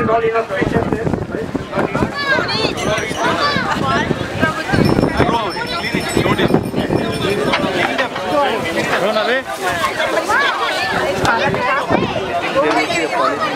and all enough patience there. Run away.